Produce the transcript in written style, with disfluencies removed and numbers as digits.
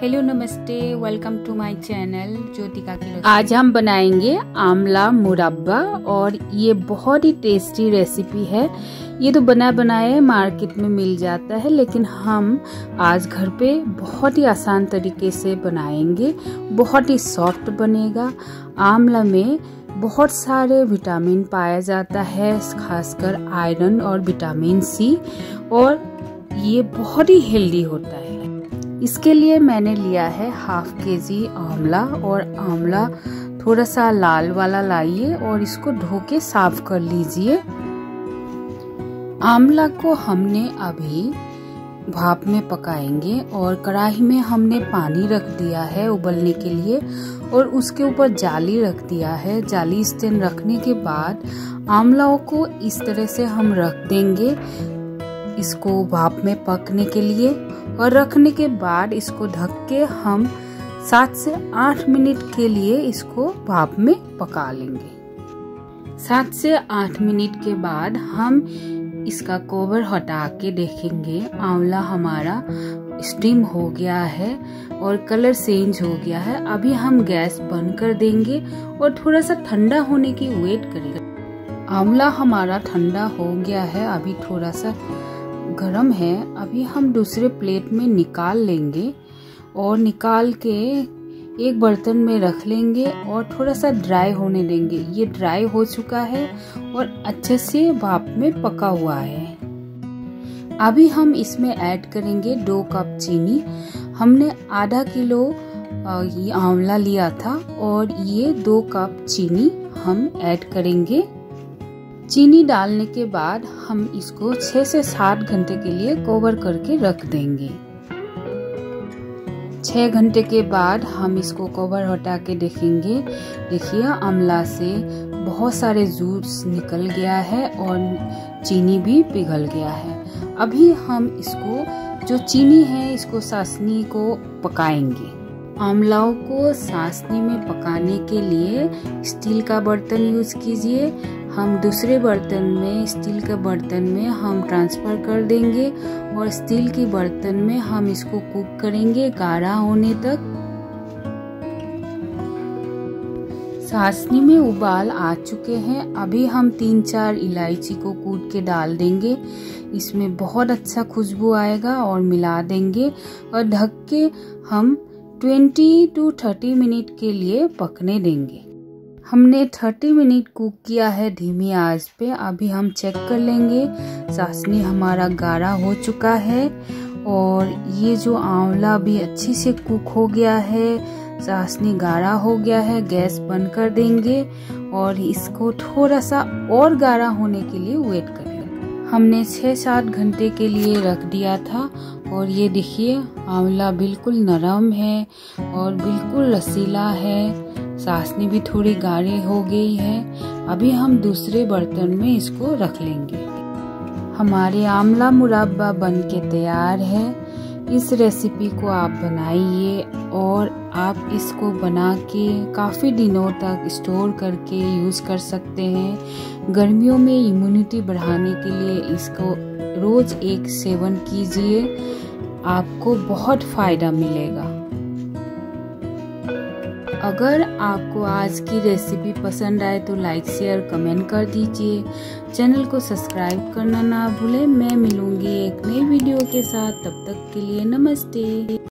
Hello नमस्ते, welcome to my channel Jyotika की रसोई। आज हम बनाएंगे आंवला मुरब्बा और ये बहुत ही टेस्टी रेसिपी है। ये तो बना बनाया मार्केट में मिल जाता है, लेकिन हम आज घर पे बहुत ही आसान तरीके से बनाएंगे। बहुत ही सॉफ्ट बनेगा। आंवला में बहुत सारे विटामिन पाया जाता है, खासकर आयरन और विटामिन सी, और ये बहुत ही हेल्दी होता है। इसके लिए मैंने लिया है 1/2 kg आंवला, और आंवला थोड़ा सा लाल वाला लाइए और इसको धो के साफ कर लीजिए। आंवला को हमने अभी भाप में पकाएंगे और कढ़ाई में हमने पानी रख दिया है उबलने के लिए, और उसके ऊपर जाली रख दिया है। जाली स्टैंड रखने के बाद आंवला को इस तरह से हम रख देंगे इसको भाप में पकने के लिए, और रखने के बाद इसको ढक के हम 7 से 8 मिनट के लिए इसको भाप में पका लेंगे। 7 से 8 मिनट के बाद हम इसका कवर हटा के देखेंगे। आंवला हमारा स्टीम हो गया है और कलर चेंज हो गया है। अभी हम गैस बंद कर देंगे और थोड़ा सा ठंडा होने की वेट करेंगे। आंवला हमारा ठंडा हो गया है, अभी थोड़ा सा गरम है। अभी हम दूसरे प्लेट में निकाल लेंगे और निकाल के एक बर्तन में रख लेंगे और थोड़ा सा ड्राई होने देंगे। ये ड्राई हो चुका है और अच्छे से भाप में पका हुआ है। अभी हम इसमें ऐड करेंगे 2 कप चीनी। हमने 1/2 किलो ये आंवला लिया था और ये 2 कप चीनी हम ऐड करेंगे। चीनी डालने के बाद हम इसको 6 से 7 घंटे के लिए कवर करके रख देंगे। 6 घंटे के बाद हम इसको कवर हटा के देखेंगे। देखिए आंवला से बहुत सारे जूस निकल गया है और चीनी भी पिघल गया है। अभी हम इसको जो चीनी है इसको सासनी को पकाएंगे। आंवलाओं को सासनी में पकाने के लिए स्टील का बर्तन यूज कीजिए। हम दूसरे बर्तन में स्टील के बर्तन में हम ट्रांसफ़र कर देंगे और स्टील के बर्तन में हम इसको कुक करेंगे गाढ़ा होने तक। सासनी में उबाल आ चुके हैं। अभी हम 3-4 इलायची को कूट के डाल देंगे। इसमें बहुत अच्छा खुशबू आएगा और मिला देंगे और ढक के हम 20 to 30 मिनट के लिए पकने देंगे। हमने 30 मिनट कुक किया है धीमी आंच पे। अभी हम चेक कर लेंगे, सासनी हमारा गाढ़ा हो चुका है और ये जो आंवला भी अच्छे से कुक हो गया है, सासनी गाढ़ा हो गया है। गैस बंद कर देंगे और इसको थोड़ा सा और गाढ़ा होने के लिए वेट करेंगे। हमने 6-7 घंटे के लिए रख दिया था और ये देखिए आंवला बिल्कुल नरम है और बिल्कुल रसीला है। सासनी भी थोड़ी गाढ़ी हो गई है। अभी हम दूसरे बर्तन में इसको रख लेंगे। हमारे आंवला मुरब्बा बनके तैयार है। इस रेसिपी को आप बनाइए और आप इसको बना के काफ़ी दिनों तक स्टोर करके यूज़ कर सकते हैं। गर्मियों में इम्यूनिटी बढ़ाने के लिए इसको रोज़ एक सेवन कीजिए, आपको बहुत फ़ायदा मिलेगा। अगर आपको आज की रेसिपी पसंद आए तो लाइक, शेयर, कमेंट कर दीजिए। चैनल को सब्सक्राइब करना ना भूलें। मैं मिलूँगी एक नई वीडियो के साथ, तब तक के लिए नमस्ते।